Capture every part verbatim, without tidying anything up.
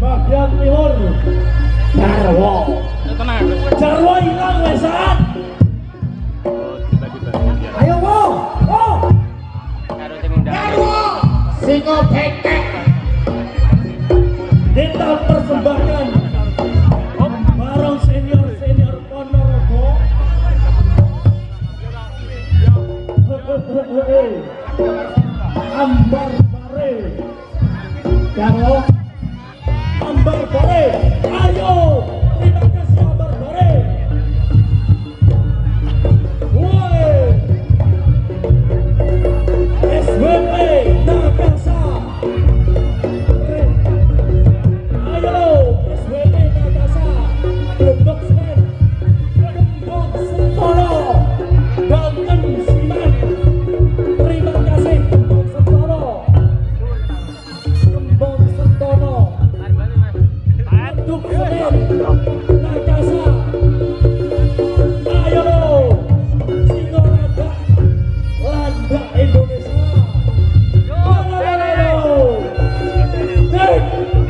bagian timur Jarwo. Jarwo hilang wesan. Ayo wo, wo. Jarwo, singo pekek. Kita persembahkan bareng senior senior Ponorogo. Ambar Bare Jarwo. Ambar Bare, ayo. Terima kasih Ambar Bare. Woi, S W P Nakasa. Ayo, S W P Nakasa. Gembok Semen, Gembok Sentolo, Banten Semen. Terima kasih Gembok Sentolo, Gembok Sentolo. Aduk Semen, Nakasa. Ayo, Singo Lada, Lada Indonesia. Ayo, Dek. Ayo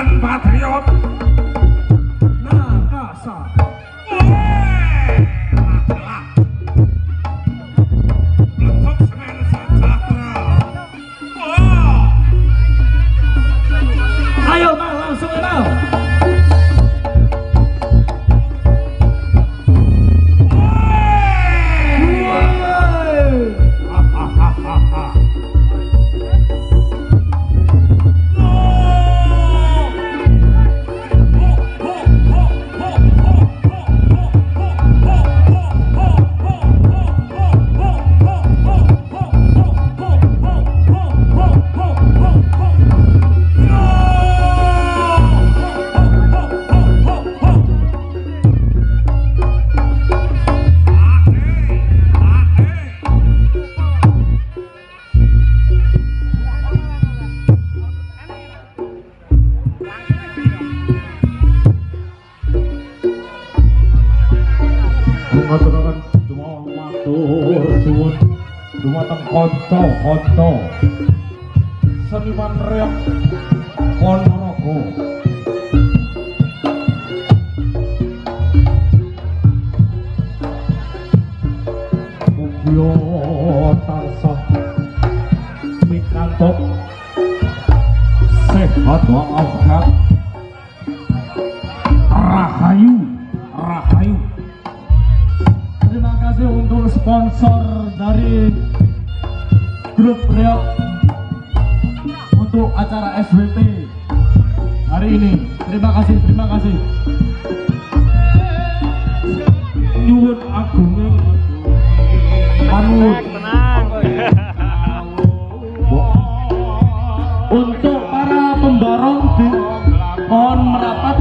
dan patriot. Nah, kasar. Bentuk semen sejahtera. Ayo, Bang, langsung Bang. Koto seniman Reog Ponorogo mugia tansah mikantuk sehat walafiat rahayu rahayu. Terima kasih untuk sponsor dari grup Reog untuk acara S W P hari ini. Terima kasih, terima kasih. Nyuwun agunging manut. Untuk para pembarong di pohon merapat,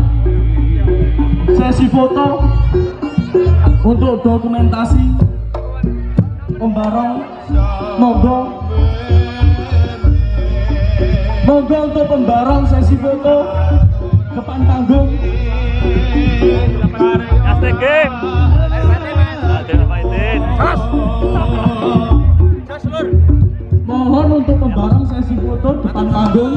sesi foto untuk dokumentasi pembarong. Monggo. Monggo untuk pembarong sesi foto depan panggung. Mohon untuk pembarong sesi foto depan panggung.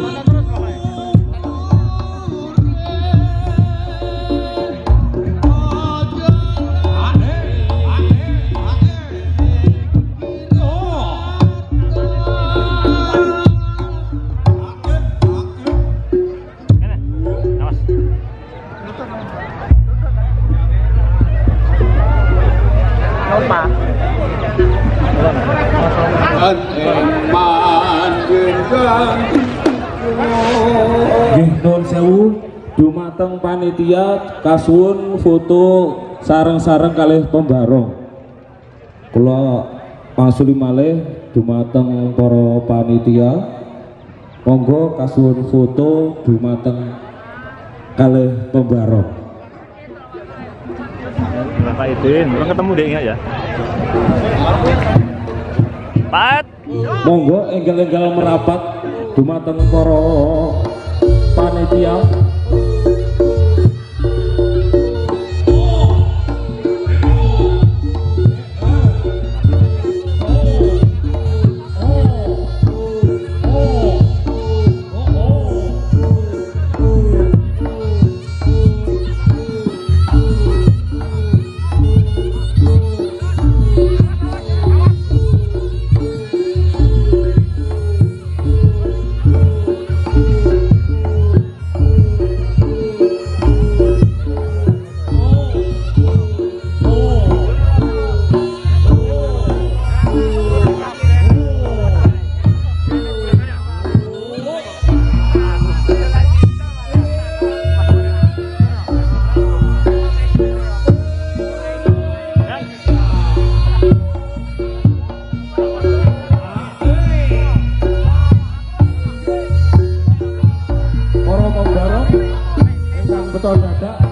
Nun sewu dumateng panitia kasuwun foto sareng-sareng kalih pembarong. Kula masuli malih dumateng para panitia. Monggo kasuwun foto dumateng kalih pembarong. Pak Idin, belum ketemu deh ingat ya. Pat. Monggo enggal-enggal merapat dumateng para panitia. Betul, ada.